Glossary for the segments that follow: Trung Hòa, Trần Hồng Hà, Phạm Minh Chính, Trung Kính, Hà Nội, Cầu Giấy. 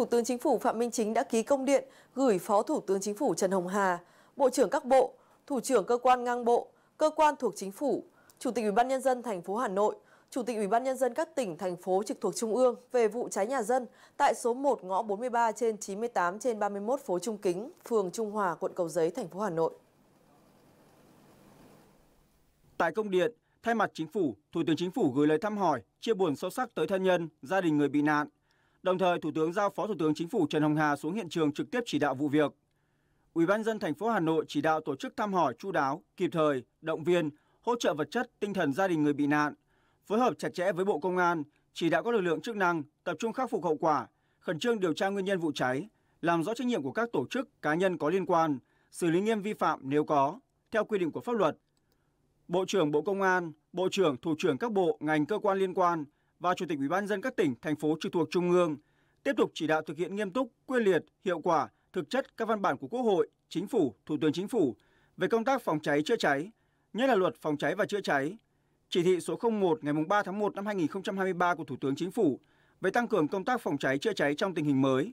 Thủ tướng Chính phủ Phạm Minh Chính đã ký công điện gửi Phó Thủ tướng Chính phủ Trần Hồng Hà, Bộ trưởng các bộ, Thủ trưởng cơ quan ngang bộ, cơ quan thuộc Chính phủ, Chủ tịch Ủy ban nhân dân thành phố Hà Nội, Chủ tịch Ủy ban nhân dân các tỉnh, thành phố trực thuộc Trung ương về vụ cháy nhà dân tại số 1 ngõ 43 trên 98 trên 31 phố Trung Kính, phường Trung Hòa, quận Cầu Giấy, thành phố Hà Nội. Tại công điện, thay mặt Chính phủ, Thủ tướng Chính phủ gửi lời thăm hỏi, chia buồn sâu sắc tới thân nhân, gia đình người bị nạn. Đồng thời, Thủ tướng giao Phó Thủ tướng Chính phủ Trần Hồng Hà xuống hiện trường trực tiếp chỉ đạo vụ việc. Ủy ban nhân dân thành phố Hà Nội chỉ đạo tổ chức thăm hỏi chu đáo, kịp thời, động viên, hỗ trợ vật chất, tinh thần gia đình người bị nạn, phối hợp chặt chẽ với Bộ Công an, chỉ đạo các lực lượng chức năng tập trung khắc phục hậu quả, khẩn trương điều tra nguyên nhân vụ cháy, làm rõ trách nhiệm của các tổ chức, cá nhân có liên quan, xử lý nghiêm vi phạm nếu có, theo quy định của pháp luật. Bộ trưởng Bộ Công an, Bộ trưởng, Thủ trưởng các bộ, ngành, cơ quan liên quan và Chủ tịch Ủy ban nhân dân các tỉnh, thành phố trực thuộc Trung ương tiếp tục chỉ đạo thực hiện nghiêm túc, quyết liệt, hiệu quả, thực chất các văn bản của Quốc hội, Chính phủ, Thủ tướng Chính phủ về công tác phòng cháy chữa cháy, nhất là Luật phòng cháy và chữa cháy, Chỉ thị số 01 ngày 3 tháng 1 năm 2023 của Thủ tướng Chính phủ về tăng cường công tác phòng cháy chữa cháy trong tình hình mới.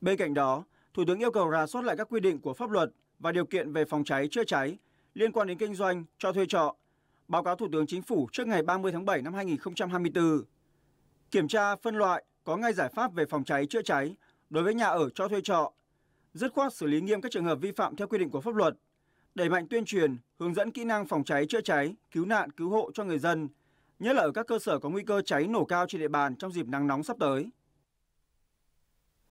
Bên cạnh đó, Thủ tướng yêu cầu rà soát lại các quy định của pháp luật và điều kiện về phòng cháy chữa cháy liên quan đến kinh doanh, cho thuê trọ, báo cáo Thủ tướng Chính phủ trước ngày 30 tháng 7 năm 2024. Kiểm tra, phân loại, có ngay giải pháp về phòng cháy chữa cháy đối với nhà ở, cho thuê trọ, dứt khoát xử lý nghiêm các trường hợp vi phạm theo quy định của pháp luật, đẩy mạnh tuyên truyền, hướng dẫn kỹ năng phòng cháy chữa cháy, cứu nạn, cứu hộ cho người dân, nhất là ở các cơ sở có nguy cơ cháy nổ cao trên địa bàn trong dịp nắng nóng sắp tới.